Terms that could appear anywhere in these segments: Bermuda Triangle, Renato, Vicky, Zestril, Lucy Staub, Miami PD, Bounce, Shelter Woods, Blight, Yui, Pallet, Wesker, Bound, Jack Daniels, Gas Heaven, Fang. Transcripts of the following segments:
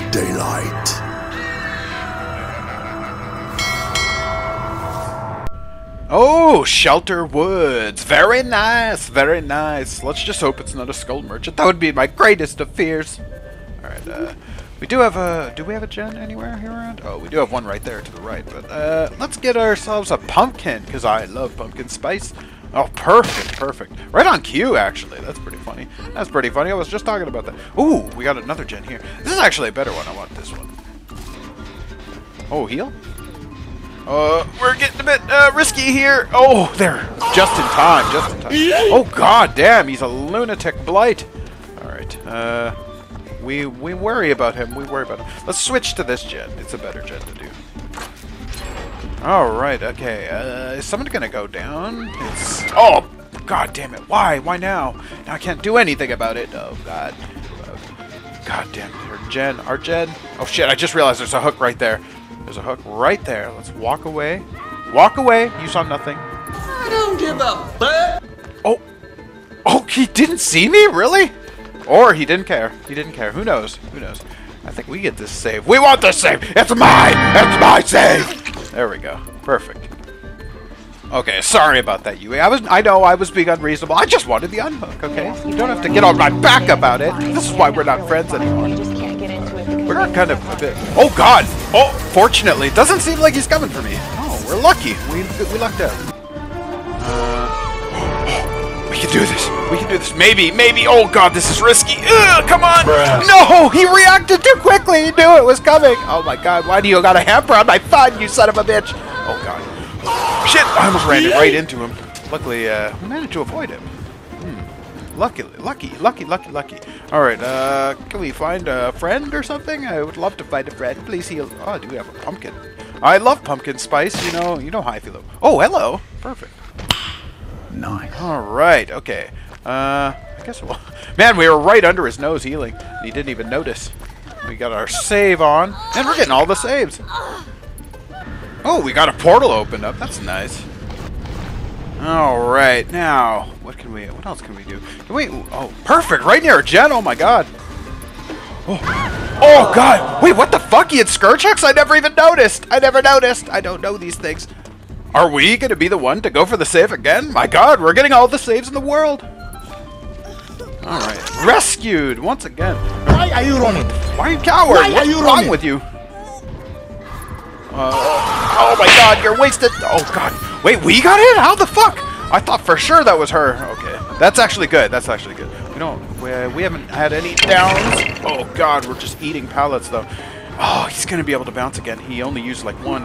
by daylight. Oh, Shelter Woods. Very nice, very nice. Let's just hope it's not a skull merchant. That would be my greatest of fears. Alright, we do have a... Do we have a gen anywhere here around? Oh, we do have one right there to the right, but let's get ourselves a pumpkin, because I love pumpkin spice. Oh, perfect, perfect. Right on cue, actually. That's pretty funny. That's pretty funny. I was just talking about that. Ooh, we got another gen here. This is actually a better one. I want this one. Oh, heal? We're getting a bit risky here. Oh, there. Just in time, just in time. Oh, god damn, he's a lunatic blight. Alright, we worry about him. We worry about him. Let's switch to this gen. It's a better gen to do. Alright, okay, is someone gonna go down? It's... Oh! God damn it, why? Why now? Now I can't do anything about it. Oh, god. God damn it, our gen, our gen. Oh shit, I just realized there's a hook right there. There's a hook right there. Let's walk away. Walk away! You saw nothing. I don't give a fuck! Oh! Oh, he didn't see me? Really? Or he didn't care. He didn't care. Who knows? Who knows? I think we get this save. We want this save! It's mine! It's my save! There we go. Perfect. Okay, sorry about that, Yui. I know I was being unreasonable. I just wanted the unhook, okay? You don't have to get on my back about it. This is why we're not friends anymore. We're kind of a bit... Oh, God! Oh, fortunately. It doesn't seem like he's coming for me. Oh, we're lucky. We lucked out. We can do this. We can do this. Maybe, maybe. Oh, God, this is risky. Ugh, come on! Bruh. No! He reacted too quickly! He knew it was coming! Oh, my God. Why do you got a hamper on my fun, you son of a bitch? Oh, God. Oh, shit! I almost ran right into him. Luckily, we managed to avoid him. Hmm. Lucky. Alright, can we find a friend or something? I would love to find a friend. Please heal. Oh, do we have a pumpkin? I love pumpkin spice. You know how I feel. Oh, hello. Perfect. Nice. Alright, okay. I guess we'll... Man, we were right under his nose healing. He didn't even notice. We got our save on. And we're getting all the saves. Oh, we got a portal opened up. That's nice. Alright, now... What else can we do? Can we... Oh, perfect! Right near a jet! Oh my god! Oh, oh god! Wait, what the fuck? He had Scourgex? I never even noticed! I never noticed! I don't know these things. Are we going to be the one to go for the save again? My god, we're getting all the saves in the world! Alright, rescued once again. Why are you running? Why are you coward? What's wrong with you? Oh my god, you're wasted! Oh god, wait, we got hit? How the fuck? I thought for sure that was her. Okay, that's actually good, that's actually good. We haven't had any downs. Oh god, we're just eating pallets though. Oh, he's going to be able to bounce again. He only used like one.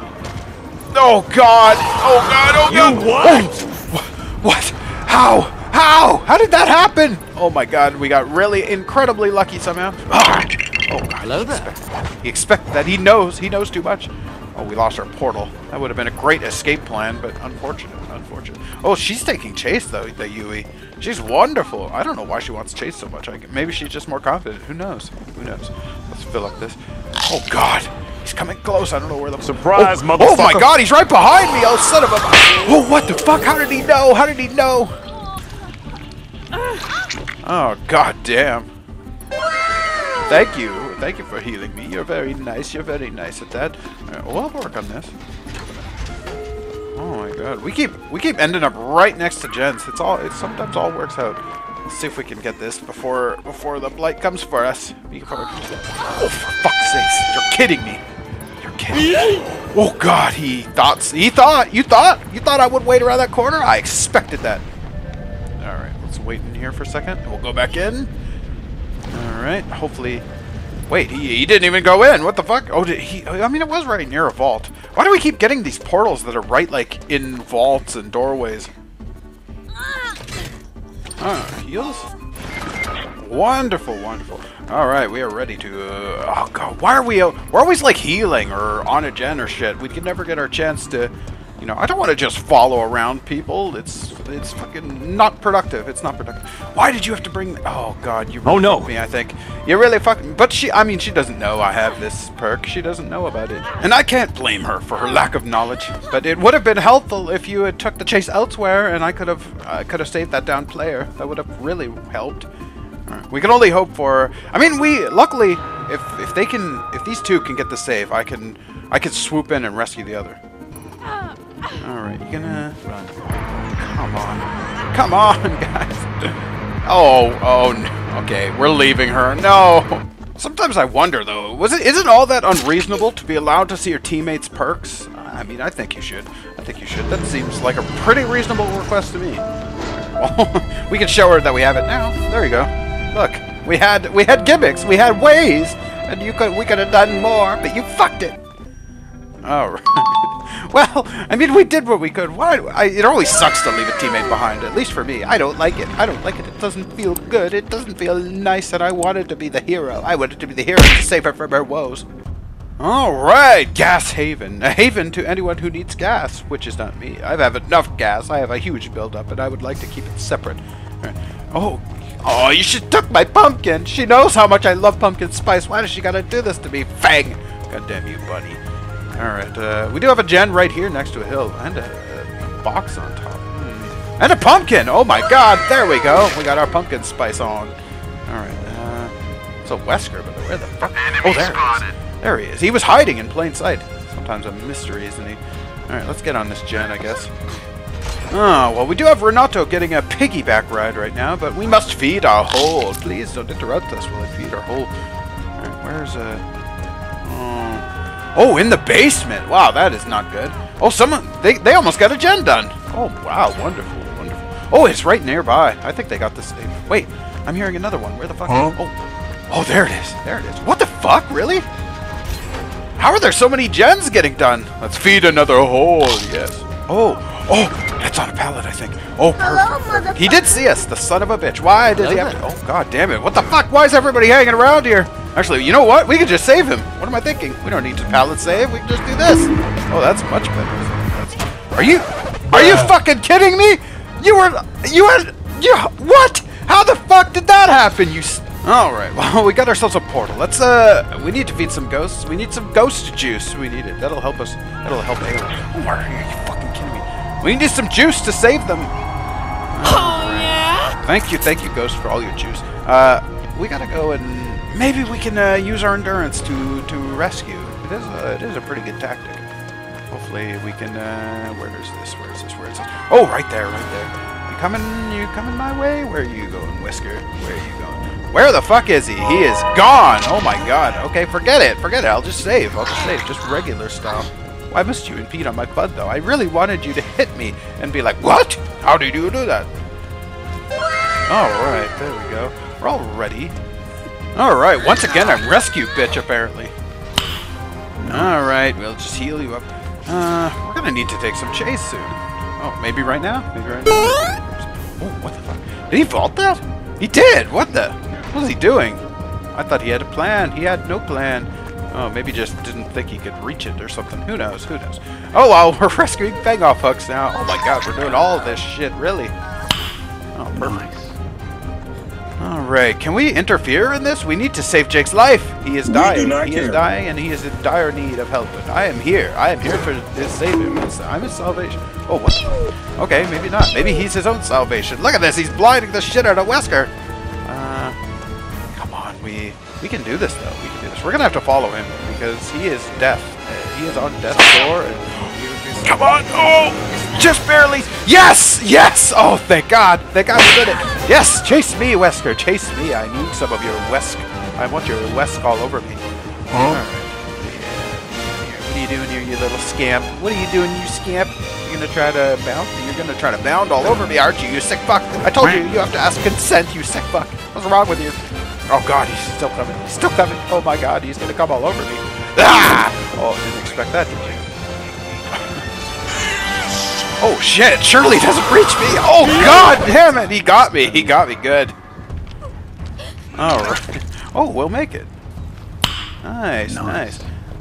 Oh god! Oh god! Oh god! What? Oh, what? How? How? How did that happen? Oh my god! We got really incredibly lucky somehow. Oh, oh god! Hello there. He expected that. He knows. He knows too much. Oh, we lost our portal. That would have been a great escape plan, but unfortunate. Unfortunate. Oh, she's taking chase though. The Yui. She's wonderful. I don't know why she wants chase so much. Maybe she's just more confident. Who knows? Who knows? Let's fill up this. Oh god! He's coming close. I don't know where the surprise, motherfucker. Oh my god, he's right behind me. Oh, son of a... Oh, what the fuck? How did he know? How did he know? Oh, god damn. Thank you. Thank you for healing me. You're very nice. You're very nice at that. All right, well, I'll work on this. Oh my god. We keep ending up right next to gens. It sometimes all works out. Let's see if we can get this before the blight comes for us. Oh, for fuck's sakes. You're kidding me. Oh god, you thought I would wait around that corner? I expected that. Alright, let's wait in here for a second. We'll go back in. Alright, hopefully... Wait, he didn't even go in. What the fuck? Oh, did he... I mean, it was right near a vault. Why do we keep getting these portals that are right, like, in vaults and doorways? Ah, heals? Wonderful, wonderful. All right, we are ready to. Oh god, why are we? We're always like healing or on a gen or shit. We can never get our chance to. You know, I don't want to just follow around people. It's fucking not productive. It's not productive. Why did you have to bring? Oh god, you. Really fucked me, I think you really fucking. But she, I mean, she doesn't know I have this perk. She doesn't know about it, and I can't blame her for her lack of knowledge. But it would have been helpful if you had took the chase elsewhere, and I could have saved that down player. That would have really helped. We can only hope for... I mean, we... Luckily, If these two can get the save, I can swoop in and rescue the other. All right, you gonna run? Come on, guys! Oh no. Okay, we're leaving her. No. Sometimes I wonder though, isn't all that unreasonable to be allowed to see your teammates' perks? I mean, I think you should. That seems like a pretty reasonable request to me. Well, we can show her that we have it now. There you go. Look, we had gimmicks, we had ways, and we could have done more, but you fucked it. All right. Well, I mean, we did what we could. It always sucks to leave a teammate behind. At least for me, I don't like it. It doesn't feel good. It doesn't feel nice. And I wanted to be the hero. I wanted to be the hero to save her from her woes. All right, Gas Haven. A haven to anyone who needs gas, which is not me. I have enough gas. I have a huge buildup, and I would like to keep it separate. Right. Oh, you should took my pumpkin. She knows how much I love pumpkin spice. Why does she gotta do this to me, Fang? Goddamn you, buddy. All right, we do have a gen right here next to a hill, and a box on top, and a pumpkin. Oh my God! There we go. We got our pumpkin spice on. All right, it's a Wesker, but where the fuck? Oh, there it is. There he is. He was hiding in plain sight. Sometimes a mystery, isn't he? Alright, let's get on this gen, I guess. Oh, well, we do have Renato getting a piggyback ride right now, but we must feed our hole. Please don't interrupt us while I feed our hole. Alright, where's oh, in the basement! Wow, that is not good. Oh, someone... They almost got a gen done! Oh, wow, wonderful, wonderful. Oh, it's right nearby. I think they got this... Wait, I'm hearing another one. Where the fuck... Huh? Oh, there it is. There it is. What the fuck? Really? How are there so many gens getting done? Let's feed another hole, yes. Oh, that's on a pallet, I think. Oh, perfect. He did see us, the son of a bitch. Why did he have to? Oh, God damn it. What the fuck? Why is everybody hanging around here? Actually, you know what? We could just save him. What am I thinking? We don't need to pallet save. We can just do this. Oh, that's much better. Are you fucking kidding me? What? How the fuck did that happen, you... Alright, well, we got ourselves a portal. Let's, we need to feed some ghosts. We need some ghost juice. We need it. That'll help us. That'll help Ava. Are you fucking kidding me? We need some juice to save them. Oh, yeah? Thank you, ghost, for all your juice. We gotta go and... Maybe we can, use our endurance to rescue. It is a pretty good tactic. Hopefully we can, Where is this? Oh, right there. You coming my way? Where are you going, Wesker? Where are you going? Where the fuck is he? He is gone! Oh my God. Okay, forget it. I'll just save. Just regular style. Why must you impede on my fun, though? I really wanted you to hit me and be like, what? How did you do that? Alright, there we go. We're all ready. Alright, once again, I'm rescue bitch, apparently. Alright, we'll just heal you up. We're gonna need to take some chase soon. Oh, maybe right now? Oh, what the fuck? Did he vault that? He did! What the... What was he doing? I thought he had a plan. He had no plan. Oh, maybe just didn't think he could reach it or something. Who knows? Oh, well, we're rescuing Fang off hooks now. Oh my God, we're doing all this shit, really. Oh, perfect. Alright, can we interfere in this? We need to save Jake's life. He is dying. He is dying, and he is in dire need of help. But I am here. I am here for his saving. I'm his salvation. Oh, what? Okay, maybe not. Maybe he's his own salvation. Look at this. He's blinding the shit out of Wesker. We can do this, though. We're gonna have to follow him because he is deaf. He is on death's door. And come on! Oh, just barely. Yes. Oh, thank God! We did it. Yes, chase me, Wesker. Chase me. I need some of your Wesk. I want your Wesk all over me. Huh? Right. What are you doing here, you little scamp? You're gonna try to bound? You're gonna try to bound all over me, aren't you? You sick fuck! I told you. You have to ask consent. You sick fuck! What's wrong with you? Oh God, he's still coming. Oh my God, he's gonna come all over me. Ah! Oh, didn't expect that, did you? Oh shit, surely he doesn't reach me. Oh God damn it, he got me good. Alright. Oh, we'll make it. Nice.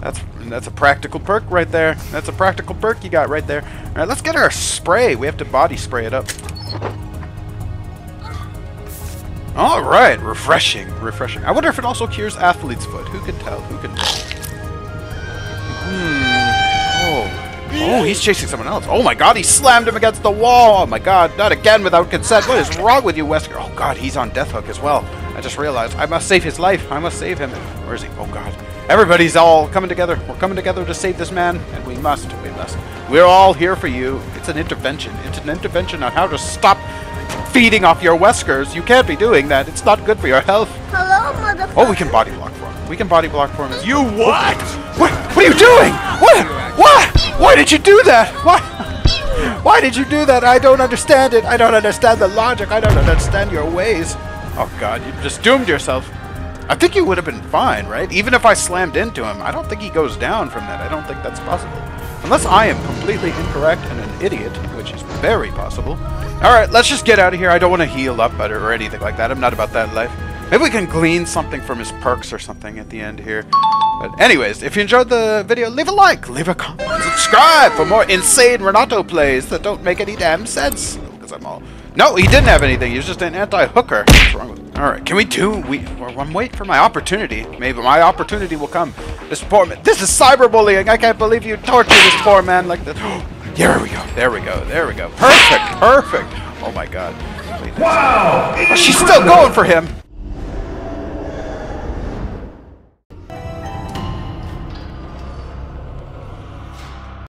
That's a practical perk right there. That's a practical perk you got right there. Alright, let's get our spray. We have to body spray it up. All right, refreshing. I wonder if it also cures athlete's foot. Who can tell? Oh, he's chasing someone else. Oh my God, he slammed him against the wall. Oh my God, not again without consent. What is wrong with you, Wesker? Oh God, he's on death hook as well. I just realized I must save his life. I must save him. Where is he? Oh God. Everybody's all coming together. We're coming together to save this man, and we must. We must. We're all here for you. It's an intervention. It's an intervention on how to stop feeding off your Weskers. You can't be doing that. It's not good for your health. Hello, motherfucker. Oh, we can body block for him. We can body block for him. You what? What? What are you doing? What? What? Why did you do that? Why? Why did you do that? I don't understand it. I don't understand the logic. I don't understand your ways. Oh God, you just doomed yourself. I think you would have been fine, right? Even if I slammed into him, I don't think he goes down from that. I don't think that's possible. Unless I am completely incorrect and an idiot, which is very possible. Alright, let's just get out of here. I don't want to heal up or anything like that. I'm not about that life. Maybe we can glean something from his perks or something at the end here. But anyways, if you enjoyed the video, leave a like, leave a comment, and subscribe for more insane Renato plays that don't make any damn sense. Because I'm all... No, he didn't have anything. He was just an anti-hooker. What's wrong with him? All right, can we do... I'm waiting for my opportunity. Maybe my opportunity will come. This poor man... This is cyberbullying. I can't believe you tortured this poor man like that. There we go. There we go. There we go. Perfect. Perfect. Oh, my God. Wow. She's still going for him.